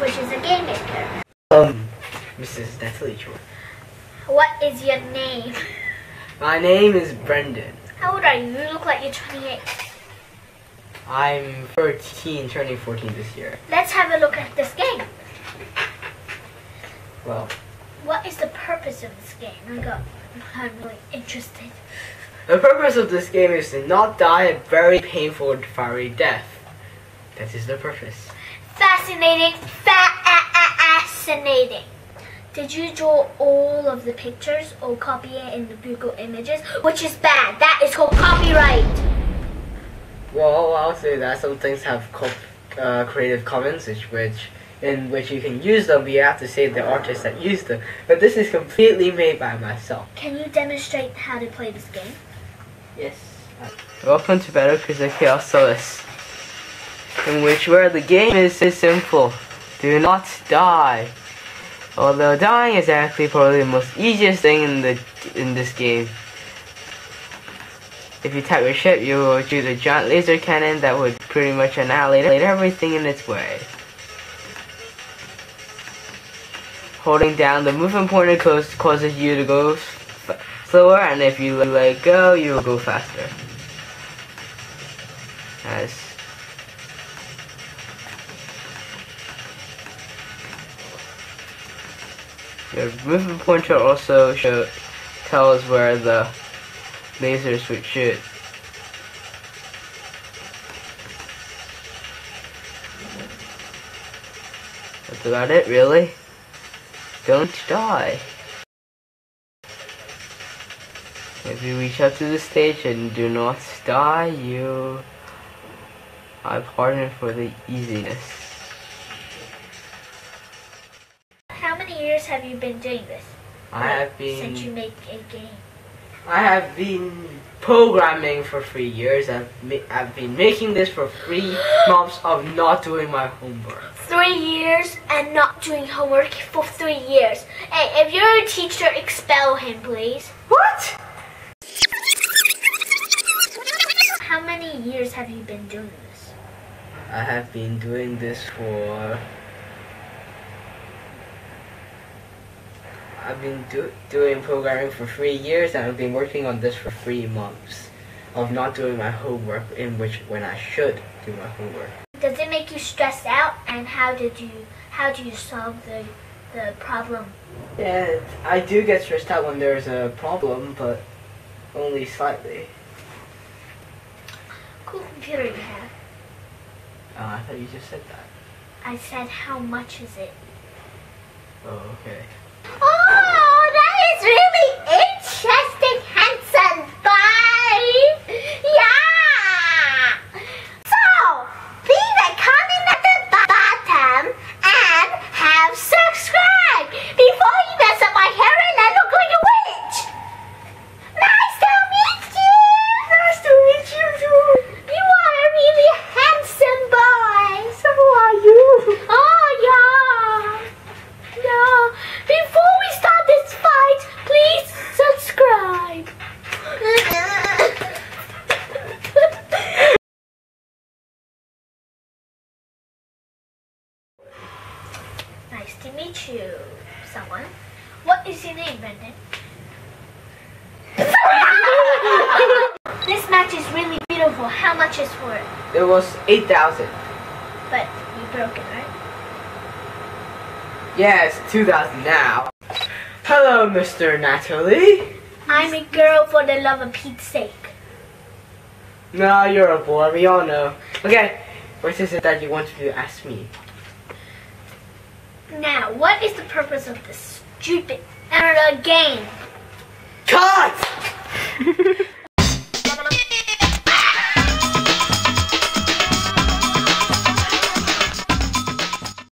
which is a game maker. Mrs. Natalie Chua. What is your name? My name is Brendan. How old are you? You look like you're 28. I'm 13, turning 14 this year. Let's have a look at this game. Well, what is the purpose of this game? I'm really interested. The purpose of this game is to not die a very painful and fiery death. That is the purpose. Fascinating! Fascinating! Did you draw all of the pictures or copy it in the Google Images? Which is bad. That is called copyright. Well, I'll say that some things have Creative Commons, in which you can use them, but you have to save the artists that use them. But this is completely made by myself. Can you demonstrate how to play this game? Yes. Welcome to Battle Cruiser Chaos Solus, in which where the game is simple. Do not die. Although dying is actually probably the most easiest thing in this game. If you tap your ship, you will shoot a giant laser cannon that would pretty much annihilate everything in its way. Holding down the movement pointer causes you to go slower, and if you let go, you will go faster. Nice. Your movement pointer also tells where the lasers would shoot. That's about it, really. Don't die. If you reach up to the stage and do not die, I pardon for the easiness. Have you been doing this? Since you make a game. I have been programming for 3 years. I've been making this for 3 months of not doing my homework. 3 years and not doing homework for 3 years. Hey, if you're a teacher, expel him, please. What? How many years have you been doing this? I have been doing this for... I've been doing programming for 3 years, and I've been working on this for 3 months of not doing my homework, when I should do my homework. Does it make you stressed out, and how do you solve the problem? Yeah, I do get stressed out when there's a problem, but only slightly. Cool computer you have. Oh, I thought you just said that. I said how much is it? Oh, okay. Oh, that is really interesting, handsome boy! Yeah! So, leave a comment at the bottom and have subscribed before you mess up my hair and I look like a witch! Nice to meet you! Nice to meet you too! You are a really handsome boy! So are you! Oh, yeah! Yeah! Before we start this fight, please subscribe. Nice to meet you, someone. What is your name, Brendan? This match is really beautiful. How much is for it? It was 8,000. But you broke it, right? Yes, 2,000 now. Hello, Mr. Natalie. I'm a girl for the love of Pete's sake. No, you're a boy, we all know. Okay, what is it that you want to ask me? Now, what is the purpose of this stupid game? Cut!